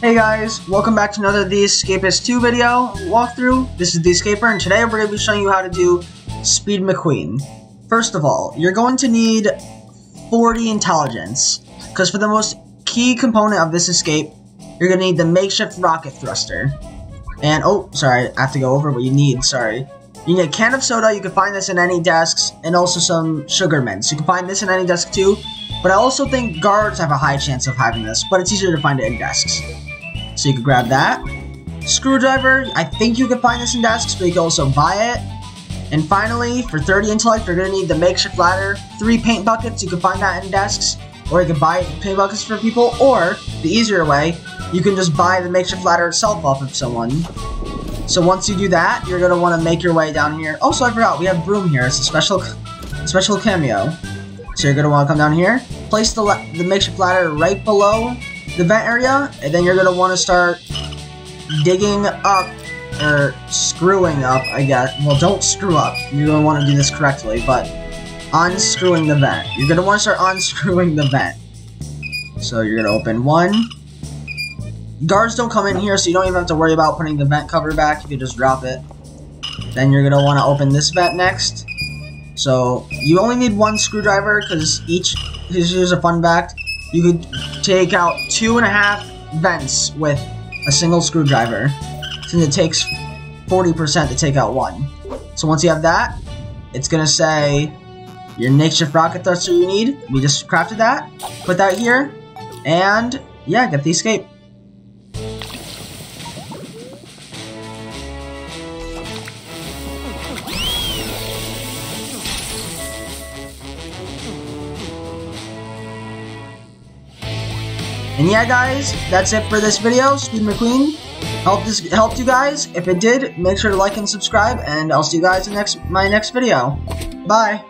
Hey guys, welcome back to another The Escapists 2 video walkthrough. This is The Escaper, and today we're going to be showing you how to do Speed McQueen. First of all, you're going to need 40 intelligence, because for the most key component of this escape, you're going to need the makeshift rocket thruster. And, oh, sorry, I have to go over what you need, sorry. You need a can of soda, you can find this in any desks, and also some sugar mints. You can find this in any desk too, but I also think guards have a high chance of having this, but it's easier to find it in desks. So you can grab that. Screwdriver, I think you can find this in desks, but you can also buy it. And finally, for 30 intellect, you're going to need the makeshift ladder, 3 paint buckets, you can find that in desks, or you can buy paint buckets for people, or, the easier way, you can just buy the makeshift ladder itself off of someone. So once you do that, you're going to want to make your way down here. Also, I forgot, we have Broom here, it's a special cameo. So you're going to want to come down here, place the makeshift ladder right below the vent area, and then you're going to want to start digging up, or screwing up, I guess. Well, don't screw up. You're going to want to do this correctly, but unscrewing the vent. You're going to want to start unscrewing the vent. So you're going to open one. Guards don't come in here, so you don't even have to worry about putting the vent cover back. You can just drop it. Then you're going to want to open this vent next. So you only need one screwdriver, because each, here's a fun fact, you could take out 2.5 vents with a single screwdriver, since it takes 40% to take out one. So once you have that, it's gonna say your makeshift rocket thruster you need. We just crafted that, put that here, and yeah, get the escape. And yeah guys, that's it for this video. Speed McQueen, hope this helped you guys. If it did, make sure to like and subscribe, and I'll see you guys in my next video. Bye!